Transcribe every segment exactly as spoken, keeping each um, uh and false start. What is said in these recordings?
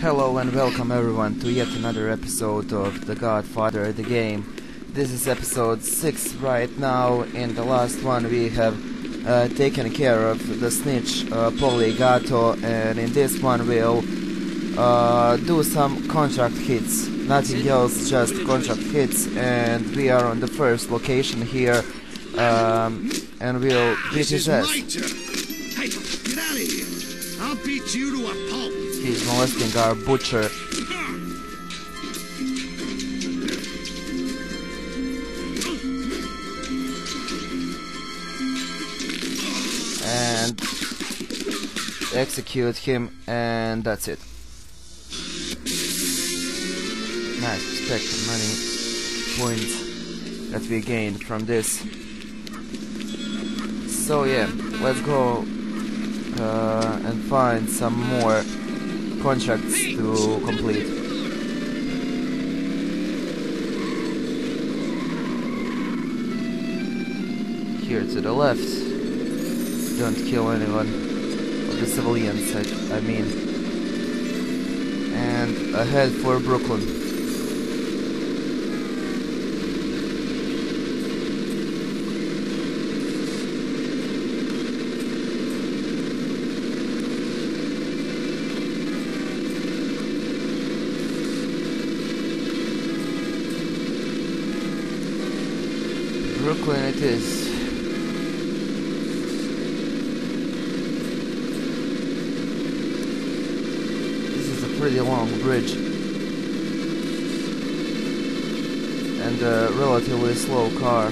Hello and welcome everyone to yet another episode of The Godfather of the Game. This is episode six right now. In the last one we have uh, taken care of the snitch uh, Polygato, and in this one we'll uh, do some contract hits. Nothing else, just contract hits, and we are on the first location here, um, and we'll beat his ass. Hey, get out of here! I'll beat you to a pulp! He's molesting our butcher. And execute him, and that's it. Nice, respect the money points that we gained from this. So yeah, let's go uh, and find some more contracts to complete. Here to the left. Don't kill anyone. Of the civilians, I, I mean. And ahead for Brooklyn. Brooklyn it is. This is a pretty long bridge and a relatively slow car.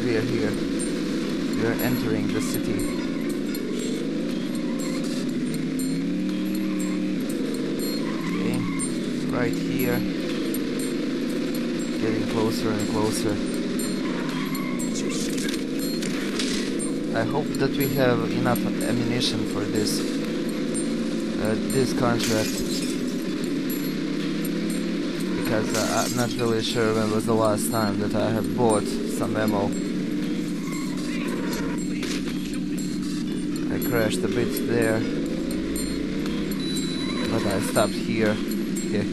We are here. We are entering the city. Okay, right here. Getting closer and closer. I hope that we have enough ammunition for this. Uh, this contract. Because uh, I'm not really sure when was the last time that I have bought some ammo. I crashed a bit there, but I stopped here. Okay.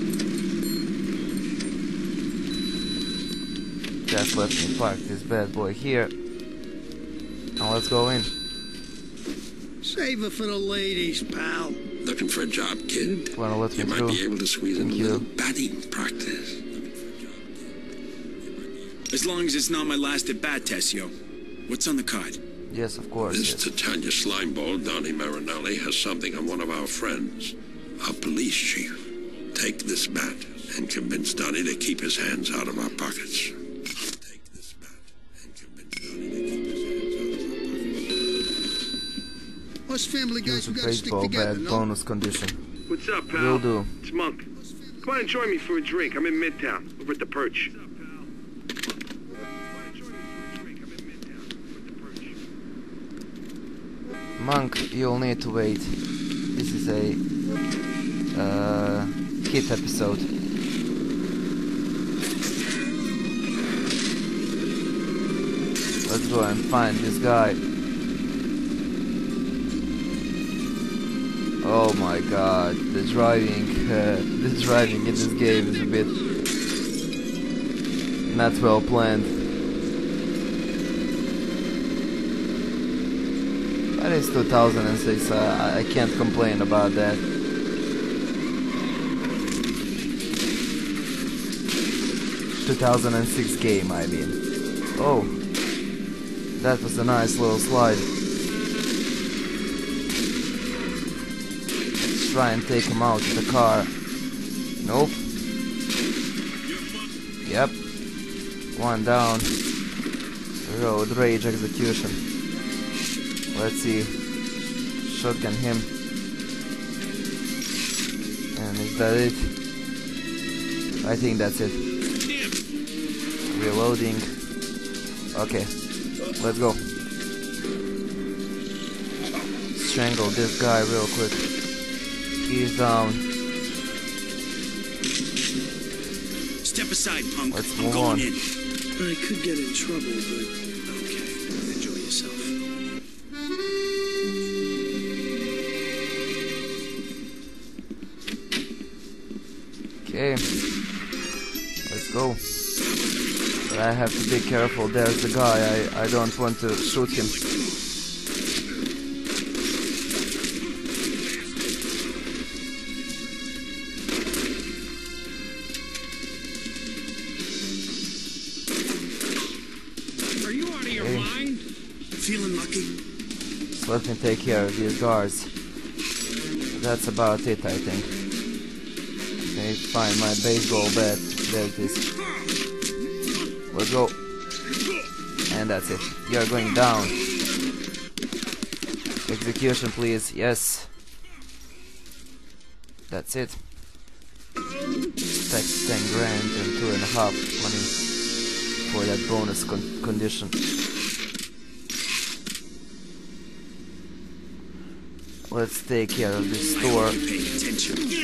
Just let me park this bad boy here. Now let's go in. Save it for the ladies, pal. Looking for a job, kid? Well, let you me might through. Be able to squeeze in a little batting practice. As long as it's not my last at bat, Tessio. What's on the card? Yes, of course. This yes. Tattaglia slimeball, Donnie Marinelli, has something on one of our friends, our police chief. Take this bat and convince Donnie to keep his hands out of our pockets. Take this bat and convince Donnie to keep his hands out of our pockets. Us family guys, we gotta stick together, no? Bonus condition. What's up, pal? Will do. It's Monk. Come on and join me for a drink. I'm in Midtown, over at the Perch. Monk, you'll need to wait. This is a uh, hit episode. Let's go and find this guy. Oh my god, the driving, uh, the driving in this game is a bit not well planned. But it's two thousand six, uh, I can't complain about that. two thousand six game, I mean. Oh, that was a nice little slide. Let's try and take him out of the car. Nope. Yep. One down. Road rage execution. Let's see. Shotgun him. And is that it? I think that's it. Reloading. Okay. Let's go. Strangle this guy real quick. He's down. Step aside, punk. Let's I'm going on. in. I could get in trouble, but okay. Enjoy yourself. Okay. Let's go. But I have to be careful. There's the guy. I, I don't want to shoot him. Let me take care of these guards. That's about it, I think. Okay, find my baseball bat. There it is. Let's go. And that's it. You're going down. Execution, please. Yes. That's it. Tax ten grand and two and a half money for that bonus con condition. Let's take care of this store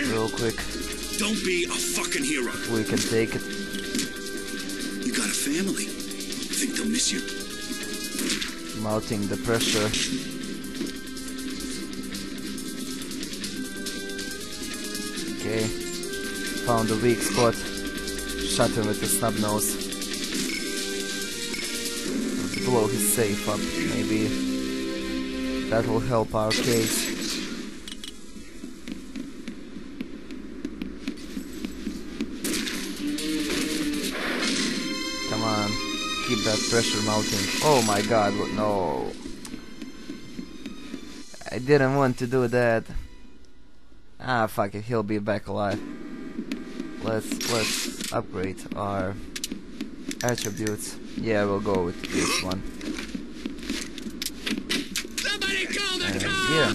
real quick. Don't be a fucking hero. We can take it. You got a family. Think they'll miss you? Mounting the pressure. Okay. Found a weak spot. Shot him with a snub nose. Let's blow his safe up, maybe. That will help our case. Keep that pressure mounting. Oh my god, no. I didn't want to do that. Ah, fuck it, he'll be back alive. Let's let's upgrade our attributes. Yeah, we'll go with this one. Somebody call the cops! Yeah,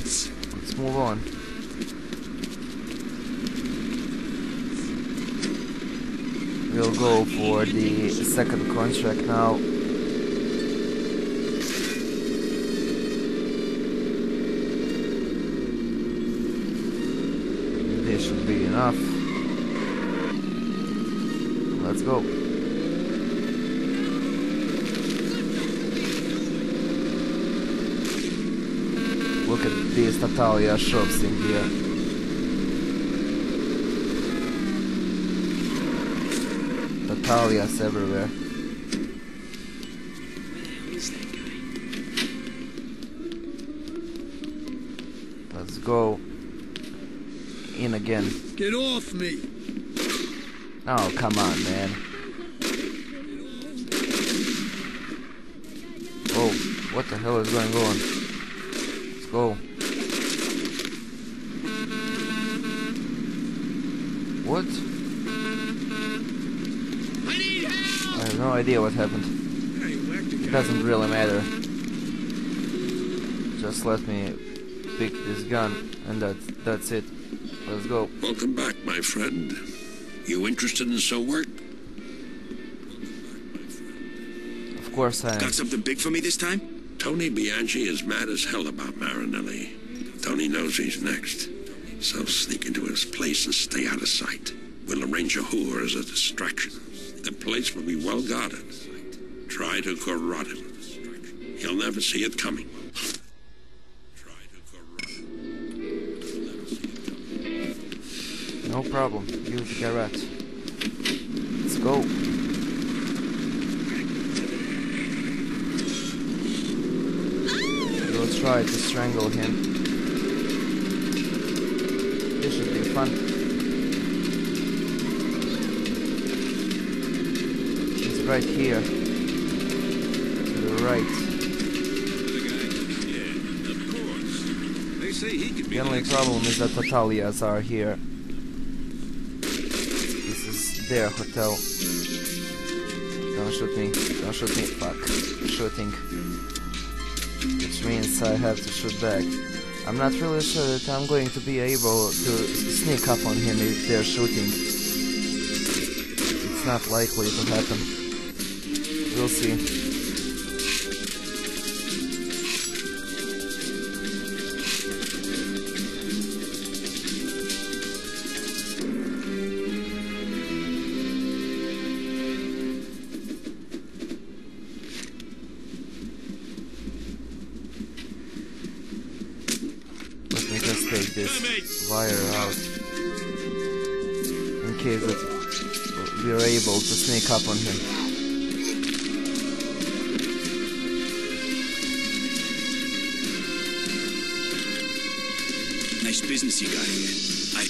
let's move on. We'll go for the second contract now. This should be enough. Let's go. Look at these Tattaglia shops in here. Tattaglia everywhere. Let's go in again. Get off me! Oh come on, man! Oh, what the hell is going on? Let's go. What? No idea what happened. It doesn't really matter. Just let me pick this gun, and that's that's it. Let's go. Welcome back, my friend. You interested in some work? Of course I am. Got something big for me this time? Tony Bianchi is mad as hell about Marinelli. Tony knows he's next, so sneak into his place and stay out of sight. We'll arrange a whore as a distraction. The place will be well guarded. Try to corrupt him. He'll never see it coming. Try to corrupt him. No problem. Use the rat. Let's go. We'll try to strangle him. This should be fun. Right here. To the right. The only problem is that Tattaglias are here. This is their hotel. Don't shoot me. Don't shoot me. Fuck. Shooting. Which means I have to shoot back. I'm not really sure that I'm going to be able to sneak up on him if they're shooting. It's not likely to happen. We'll see. wire out in case that we are able to sneak up on him. Nice business you got here. I...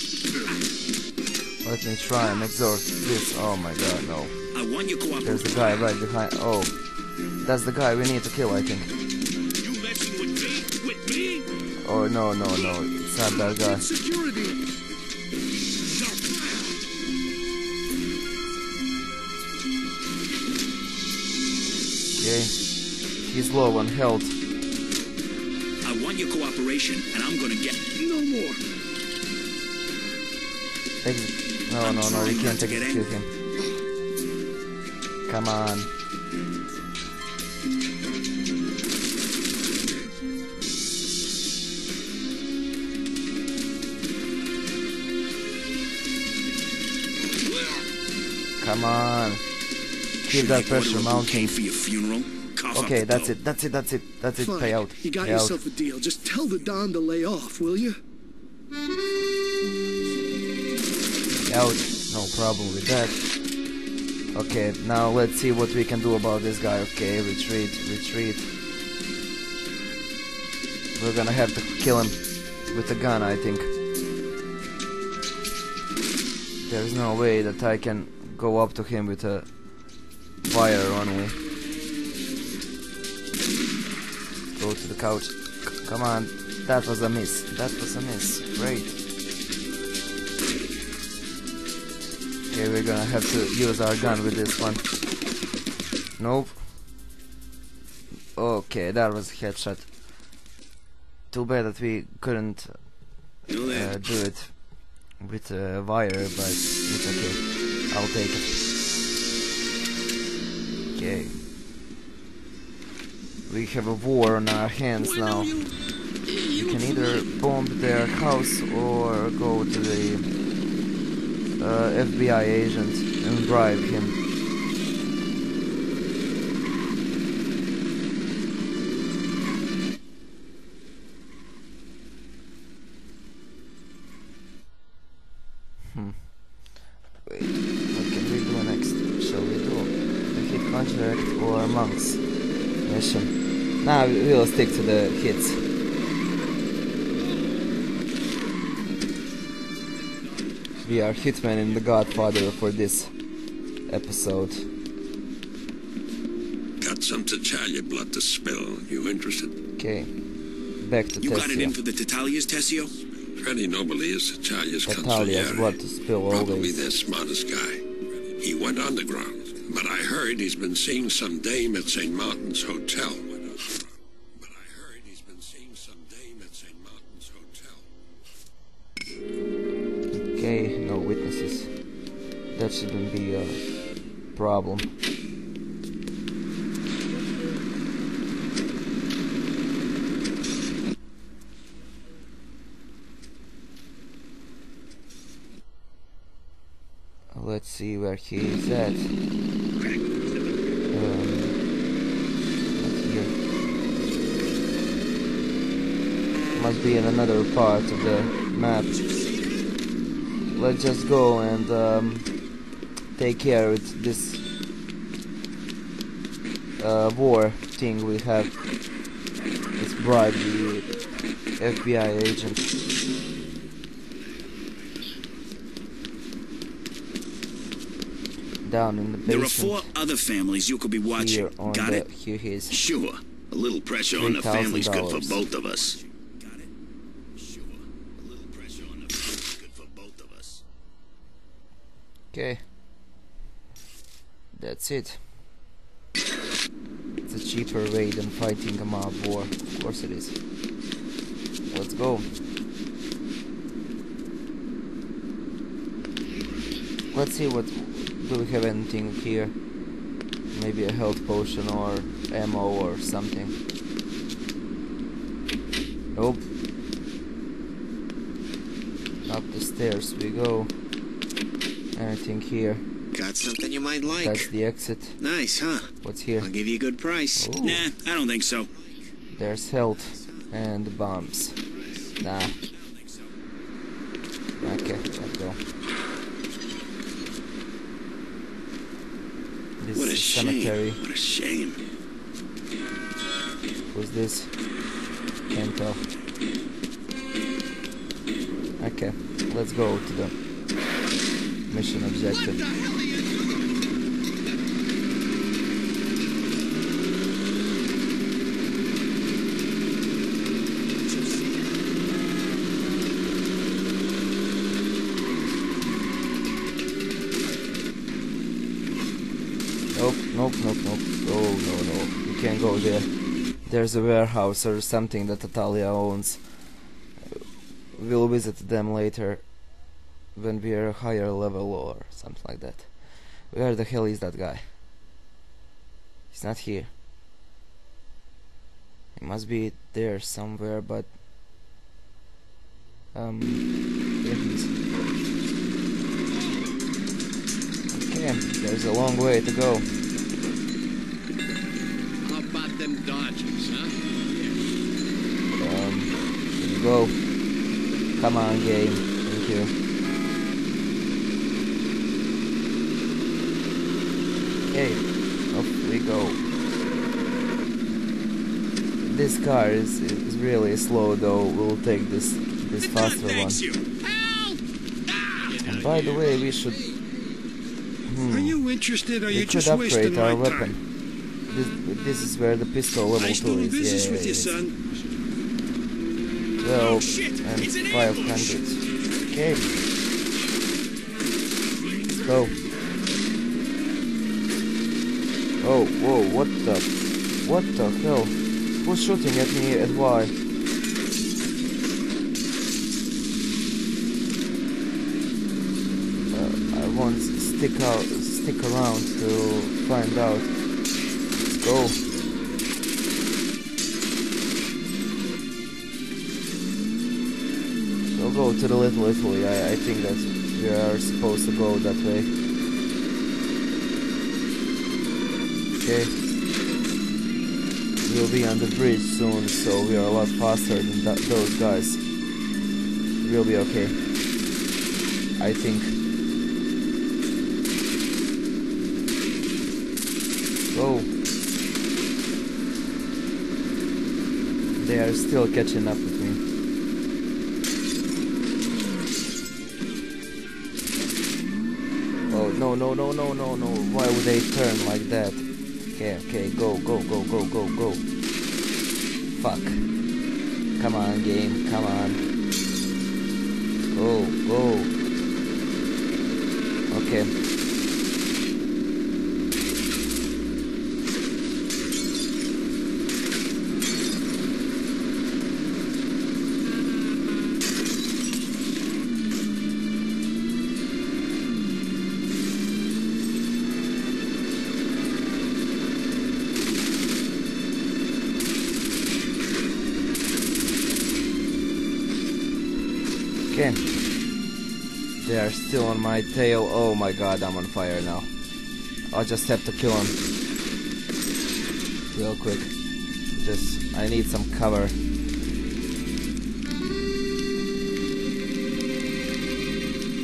Let me try and exhaust this. Oh my god, no. I want your cooperation. There's the guy right behind. Oh, that's the guy we need to kill, I think. Oh no no no! It's not that guy. Okay, he's low on health. I want your cooperation, and I'm gonna get no more. Ex no no no! We can't execute him. Come on. Come on, keep that pressure mounting. Okay, that's it, that's it, that's it, that's it. Pay out. You got yourself a deal. Just tell the Don to lay off, will you? Out, no problem with that. Okay, now let's see what we can do about this guy. Okay, retreat, retreat. We're gonna have to kill him with a gun, I think. There's no way that I can go up to him with a wire only. Go to the couch. C come on. That was a miss. That was a miss. Great. Okay, we're gonna have to use our gun with this one. Nope. Okay, that was a headshot. Too bad that we couldn't uh, do it with a wire, but it's okay. I'll take it. Okay. We have a war on our hands now. You can either bomb their house or go to the uh, F B I agent and bribe him. Hmm. Wait. Or monks mission. Now we'll stick to the hits. We are hitmen in The Godfather for this episode. Got some Tattaglia blood to spill. You interested? Okay. Back to Tessio. You got it in for the Tattaglia's, Tessio? Pretty nobly is Tattaglia's Tattaglia's blood to spill always. Probably the smartest guy. He went underground. But I heard he's been seeing some dame at Saint Martin's Hotel. But I heard he's been seeing some dame at Saint Martin's Hotel. Okay, no witnesses. That shouldn't be a problem. Let's see where he is at. Must be in another part of the map. Let's just go and um, take care with this uh, war thing we have. Let's bribe the F B I agent. Down in the basement. There are four other families you could be watching. Got the, it? Here he is. Sure. A little pressure on the family's good for both of us. Okay, that's it. It's a cheaper way than fighting a mob war. Of course it is. Let's go. Let's see what... do we have anything here? Maybe a health potion or ammo or something. Nope. Up the stairs we go. Anything here? Got something you might like. That's the exit. Nice, huh? What's here? I'll give you a good price. Ooh. Nah, I don't think so. There's health and bombs. Nah. Okay, let's go. This what a cemetery. Shame. What a shame. Who's this? Can't tell. Okay, let's go to the mission objective. What the hell are you Nope, nope, nope. Oh, no, no. You can't go there. There's a warehouse or something that Tattaglia owns. We'll visit them later when we're a higher level or something like that. Where the hell is that guy? He's not here. He must be there somewhere, but... Um... There he is. Okay, there's a long way to go. Them dodges, huh? Yeah. Um, here you go. Come on, game. Thank you. Okay, up we go. This car is is really slow, though. We'll take this this faster one. And by the way, we should. Hmm, are you interested? Are you just wasting my time? This, this is where the pistol level nice two is. Yeah, yeah, yeah. Son. Well, oh, shit. And it's an five hundred. Okay, let's go. Oh, whoa! What the? What the hell? Who's shooting at me? And why? Uh, I won't stick out, stick around to find out. Go. We'll go to the Little Italy. I, I think that we are supposed to go that way. Okay. We'll be on the bridge soon, so we are a lot faster than that, those guys. We'll be okay. I think. Go. They are still catching up with me. Oh, no, no, no, no, no, no. Why would they turn like that? Okay, okay, go, go, go, go, go, go. Fuck. Come on, game, come on. Go, go. Okay. They are still on my tail. Oh my god, I'm on fire now. I'll just have to kill him real quick. Just, I need some cover.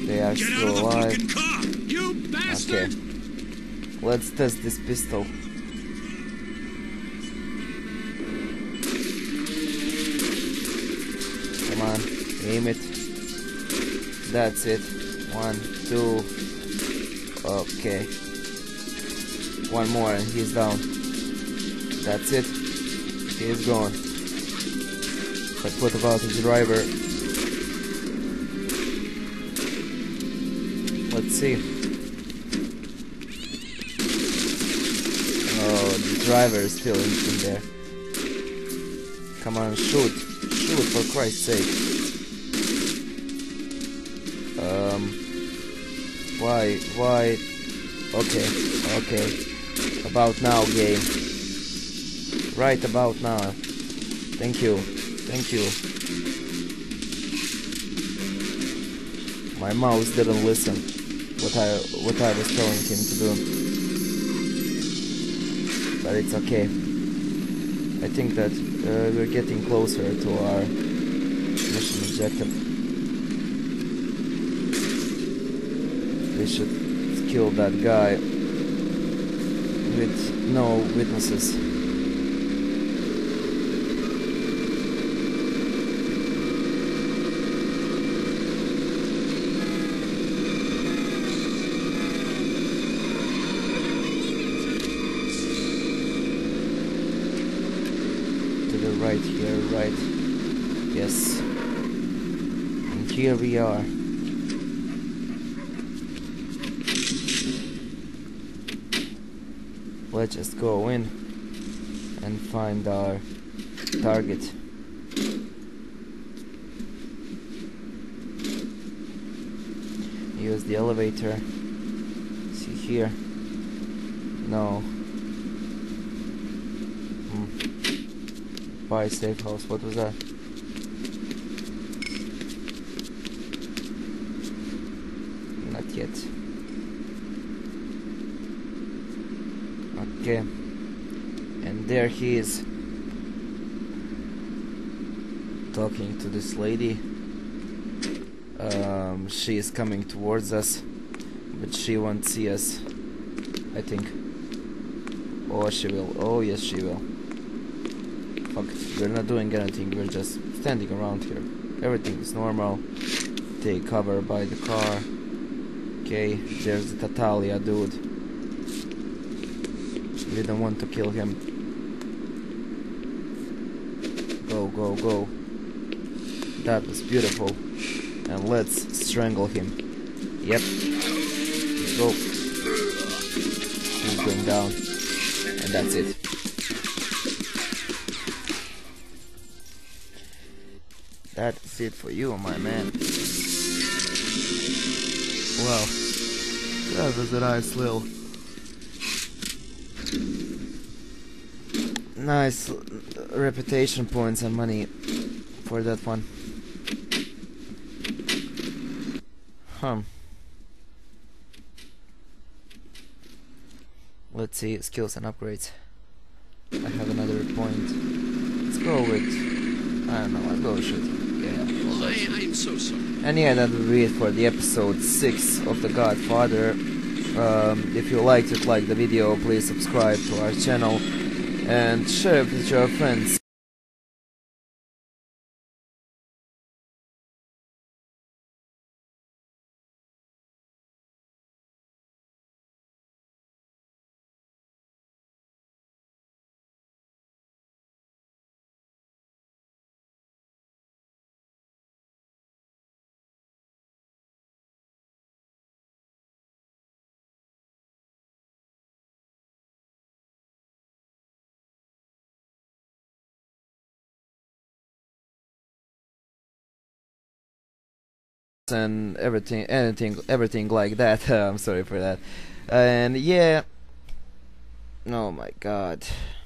They are still alive. Okay, let's test this pistol. Come on, aim it. That's it. One, two. Okay. One more and he's down. That's it. He's gone. But what about the driver? Let's see. Oh, the driver is still in, in there. Come on, shoot. Shoot, for Christ's sake. Um, why, why, okay, okay, about now, game, right about now, thank you, thank you, my mouse didn't listen, what I, what I was telling him to do, but it's okay, I think that uh, we're getting closer to our mission objective. should kill that guy with no witnesses. Right here, right. Yes. And here we are. Let's just go in and find our target. Use the elevator. See here. No. Buy safe house. What was that? Not yet. Okay. And there he is, talking to this lady. Um, she is coming towards us, but she won't see us, I think. Oh, she will. Oh, yes, she will. We're not doing anything, we're just standing around here. Everything is normal. Take cover by the car. Okay, there's the Tattaglia dude. We don't want to kill him. Go, go, go. That was beautiful. And let's strangle him. Yep. Go. He's going down. And that's it. That's it for you, my man. Well, that was a nice little... Nice reputation points and money for that one. Hmm. Let's see, skills and upgrades. I have another point. Let's go with... I don't know, let's go with shooting. I'm so sorry. And yeah, that will be it for the episode six of The Godfather. Um, if you liked it, like the video, please subscribe to our channel and share it with your friends. And everything, anything, everything like that. I'm sorry for that. And yeah. Oh my God.